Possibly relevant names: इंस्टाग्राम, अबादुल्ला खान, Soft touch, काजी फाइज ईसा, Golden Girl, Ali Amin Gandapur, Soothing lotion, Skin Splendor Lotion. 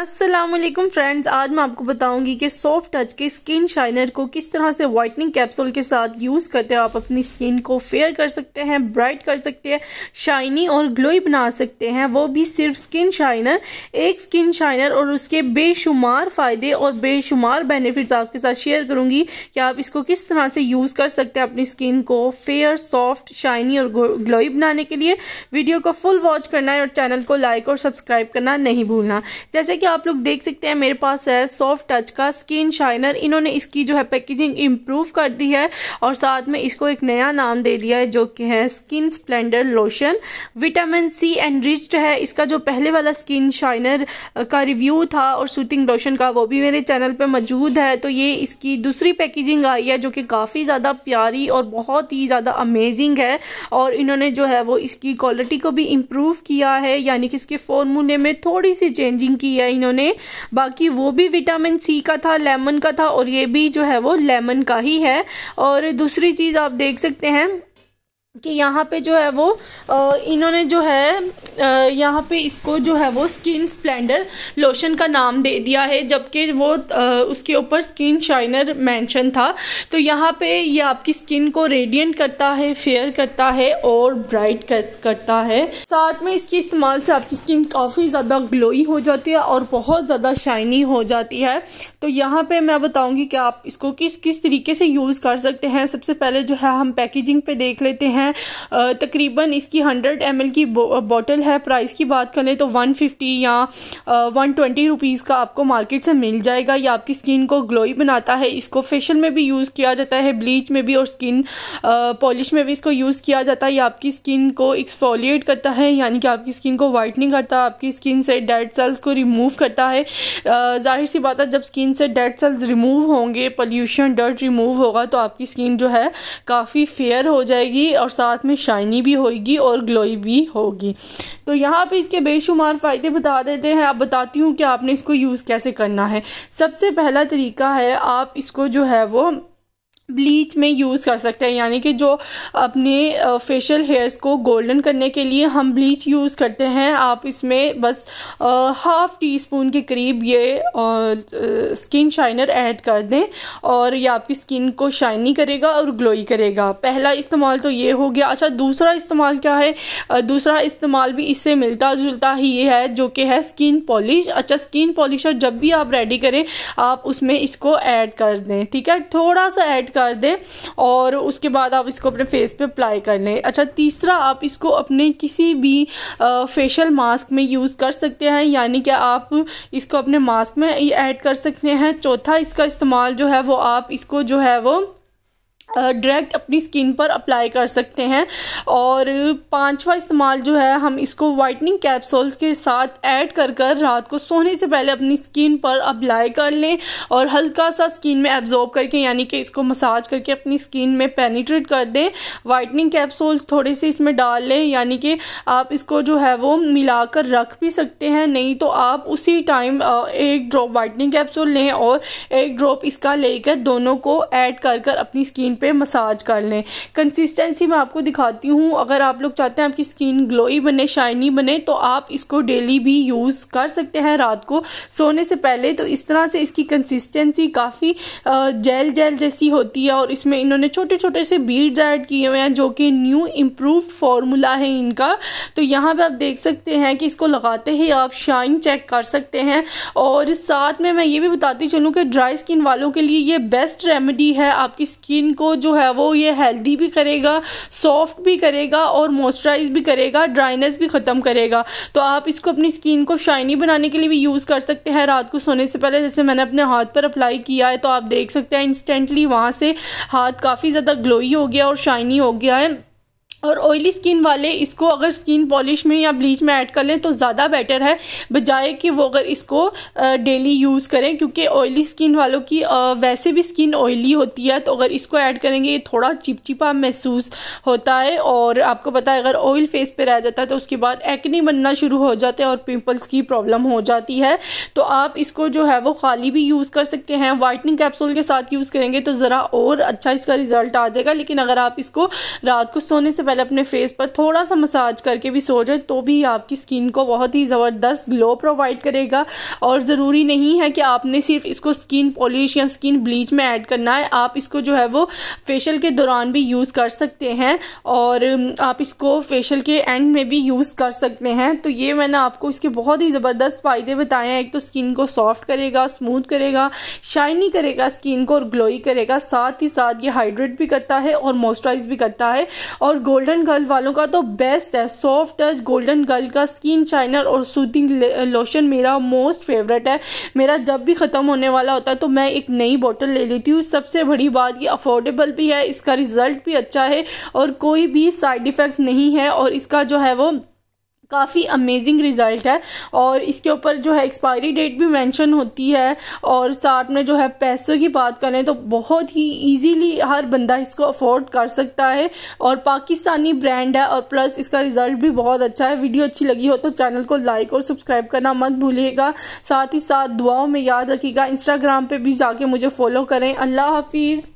अस्सलामुअलैकुम फ्रेंड्स, आज मैं आपको बताऊंगी कि सॉफ्ट टच के स्किन शाइनर को किस तरह से वाइटनिंग कैप्सूल के साथ यूज़ करते हो आप अपनी स्किन को फेयर कर सकते हैं, ब्राइट कर सकते हैं, शाइनी और ग्लोई बना सकते हैं, वो भी सिर्फ स्किन शाइनर। एक स्किन शाइनर और उसके बेशुमार फ़ायदे और बेशुमार बेनिफिट्स आपके साथ शेयर करूँगी कि आप इसको किस तरह से यूज़ कर सकते हैं अपनी स्किन को फेयर, सॉफ्ट, शाइनी और ग्लोई बनाने के लिए। वीडियो को फुल वॉच करना है और चैनल को लाइक और सब्सक्राइब करना नहीं भूलना। जैसे कि आप लोग देख सकते हैं मेरे पास है सॉफ्ट टच का स्किन शाइनर। इन्होंने इसकी जो है पैकेजिंग इम्प्रूव कर दी है और साथ में इसको एक नया नाम दे दिया है जो कि है skin splendour lotion. Vitamin C enriched है। इसका जो पहले वाला स्किन शाइनर का रिव्यू था और सूथिंग लोशन का, वो भी मेरे चैनल पे मौजूद है। तो ये इसकी दूसरी पैकेजिंग आई है जो कि काफ़ी ज़्यादा प्यारी और बहुत ही ज़्यादा अमेजिंग है। और इन्होंने जो है वो इसकी क्वालिटी को भी इम्प्रूव किया है, यानी कि इसके फॉर्मूले में थोड़ी सी चेंजिंग की है इन्होंने। बाकी वो भी विटामिन सी का था, लेमन का था और ये भी जो है वो लेमन का ही है। और दूसरी चीज़ आप देख सकते हैं कि यहाँ पे जो है वो इन्होंने जो है यहाँ पे इसको जो है वो स्किन स्प्लेंडर लोशन का नाम दे दिया है, जबकि वो उसके ऊपर स्किन शाइनर मेंशन था। तो यहाँ पे ये आपकी स्किन को रेडिएंट करता है, फेयर करता है और ब्राइट करता है। साथ में इसके इस्तेमाल से आपकी स्किन काफ़ी ज़्यादा ग्लोई हो जाती है और बहुत ज़्यादा शाइनी हो जाती है। तो यहाँ पर मैं बताऊँगी कि आप इसको किस किस तरीके से यूज़ कर सकते हैं। सबसे पहले जो है हम पैकेजिंग पर देख लेते हैं। तकरीबन इसकी 100 ml की बॉटल है। प्राइस की बात करें तो 150 या 120 रुपीज़ का आपको मार्केट से मिल जाएगा। ये आपकी स्किन को ग्लोई बनाता है। इसको फेशियल में भी यूज़ किया जाता है, ब्लीच में भी और स्किन पॉलिश में भी इसको यूज़ किया जाता है। ये आपकी स्किन को एक्सफोलिएट करता है, यानी कि आपकी स्किन को वाइटनिंग करता है, आपकी स्किन से डेड सेल्स को रिमूव करता है। जाहिर सी बात है, जब स्किन से डेड सेल्स रिमूव होंगे, पॉल्यूशन, डर्ट रिमूव होगा तो आपकी स्किन जो है काफ़ी फेयर हो जाएगी और साथ में शाइनी भी होगी और ग्लोई भी होगी। तो यहाँ पे इसके बेशुमार फ़ायदे बता देते हैं। आप बताती हूँ कि आपने इसको यूज़ कैसे करना है। सबसे पहला तरीका है, आप इसको जो है वो ब्लीच में यूज़ कर सकते हैं, यानी कि जो अपने फेशियल हेयर्स को गोल्डन करने के लिए हम ब्लीच यूज़ करते हैं। आप इसमें बस 1/2 टीस्पून के करीब ये स्किन शाइनर ऐड कर दें और ये आपकी स्किन को शाइनी करेगा और ग्लोई करेगा। पहला इस्तेमाल तो ये हो गया। अच्छा, दूसरा इस्तेमाल क्या है? दूसरा इस्तेमाल भी इससे मिलता जुलता ही है, जो कि है स्किन पॉलिश। अच्छा, स्किन पॉलिशर जब भी आप रेडी करें, आप उसमें इसको ऐड कर दें, ठीक है, थोड़ा सा ऐड कर दें और उसके बाद आप इसको अपने फेस पे अप्लाई कर लें। अच्छा, तीसरा, आप इसको अपने किसी भी फेशियल मास्क में यूज़ कर सकते हैं, यानी कि आप इसको अपने मास्क में ऐड कर सकते हैं। चौथा, इसका इस्तेमाल जो है वो आप इसको जो है वो डायरेक्ट अपनी स्किन पर अप्लाई कर सकते हैं। और पांचवा इस्तेमाल जो है, हम इसको वाइटनिंग कैप्सूल्स के साथ ऐड कर रात को सोने से पहले अपनी स्किन पर अप्लाई कर लें और हल्का सा स्किन में एब्जॉर्ब करके, यानी कि इसको मसाज करके अपनी स्किन में पेनिट्रेट कर दें। वाइटनिंग कैप्सूल्स थोड़े से इसमें डाल लें, यानी कि आप इसको जो है वो मिला कर रख भी सकते हैं, नहीं तो आप उसी टाइम 1 ड्रॉप वाइटनिंग कैप्सूल लें और 1 ड्रॉप इसका लेकर दोनों को ऐड कर अपनी स्किन पे मसाज कर लें। कंसिस्टेंसी मैं आपको दिखाती हूँ। अगर आप लोग चाहते हैं आपकी स्किन ग्लोई बने, शाइनी बने, तो आप इसको डेली भी यूज़ कर सकते हैं रात को सोने से पहले। तो इस तरह से इसकी कंसिस्टेंसी काफ़ी जेल जैसी होती है और इसमें इन्होंने छोटे छोटे से बीड्स ऐड किए हुए हैं, जो कि न्यू इम्प्रूव फार्मूला है इनका। तो यहाँ पर आप देख सकते हैं कि इसको लगाते ही आप शाइन चेक कर सकते हैं। और साथ में मैं ये भी बताती चलूँ कि ड्राई स्किन वालों के लिए ये बेस्ट रेमेडी है। आपकी स्किन को जो है वो ये हेल्दी भी करेगा, सॉफ्ट भी करेगा और मॉइस्चराइज भी करेगा, ड्राइनेस भी ख़त्म करेगा। तो आप इसको अपनी स्किन को शाइनी बनाने के लिए भी यूज़ कर सकते हैं रात को सोने से पहले। जैसे मैंने अपने हाथ पर अप्लाई किया है, तो आप देख सकते हैं इंस्टेंटली वहाँ से हाथ काफ़ी ज़्यादा ग्लोई हो गया और शाइनी हो गया है। और ऑयली स्किन वाले इसको अगर स्किन पॉलिश में या ब्लीच में ऐड कर लें तो ज़्यादा बेटर है, बजाय कि वो अगर इसको डेली यूज़ करें, क्योंकि ऑयली स्किन वालों की वैसे भी स्किन ऑयली होती है। तो अगर इसको ऐड करेंगे, ये थोड़ा चिपचिपा महसूस होता है और आपको पता है अगर ऑयल फेस पे रह जाता है तो उसके बाद एक्ने बनना शुरू हो जाते हैं और पिम्पल्स की प्रॉब्लम हो जाती है। तो आप इसको जो है वो खाली भी यूज़ कर सकते हैं। वाइटनिंग कैप्सूल के साथ यूज़ करेंगे तो ज़रा और अच्छा इसका रिज़ल्ट आ जाएगा। लेकिन अगर आप इसको रात को सोने से पहले अपने फेस पर थोड़ा सा मसाज करके भी सो जाए तो भी आपकी स्किन को बहुत ही ज़बरदस्त ग्लो प्रोवाइड करेगा। और ज़रूरी नहीं है कि आपने सिर्फ इसको स्किन पॉलिश या स्किन ब्लीच में ऐड करना है, आप इसको जो है वो फेशियल के दौरान भी यूज़ कर सकते हैं और आप इसको फेशियल के एंड में भी यूज़ कर सकते हैं। तो ये मैंने आपको इसके बहुत ही ज़बरदस्त फ़ायदे बताए हैं। एक तो स्किन को सॉफ्ट करेगा, स्मूथ करेगा, शाइनी करेगा स्किन को और ग्लोई करेगा, साथ ही साथ ये हाइड्रेट भी करता है और मॉइस्चराइज भी करता है। और गोल्डन गर्ल वालों का तो बेस्ट है सॉफ्ट टच। गोल्डन गर्ल का स्किन शाइनर और सूथिंग लोशन मेरा मोस्ट फेवरेट है। मेरा जब भी ख़त्म होने वाला होता है तो मैं एक नई बोतल ले लेती हूँ। सबसे बड़ी बात ये अफोर्डेबल भी है, इसका रिज़ल्ट भी अच्छा है और कोई भी साइड इफ़ेक्ट नहीं है और इसका जो है वो काफ़ी अमेजिंग रिज़ल्ट है। और इसके ऊपर जो है एक्सपायरी डेट भी मेंशन होती है। और साथ में जो है पैसों की बात करें तो बहुत ही इजीली हर बंदा इसको अफोर्ड कर सकता है और पाकिस्तानी ब्रांड है और प्लस इसका रिज़ल्ट भी बहुत अच्छा है। वीडियो अच्छी लगी हो तो चैनल को लाइक और सब्सक्राइब करना मत भूलिएगा, साथ ही साथ दुआओं में याद रखिएगा। इंस्टाग्राम पर भी जाके मुझे फॉलो करें। अल्लाह हाफिज़।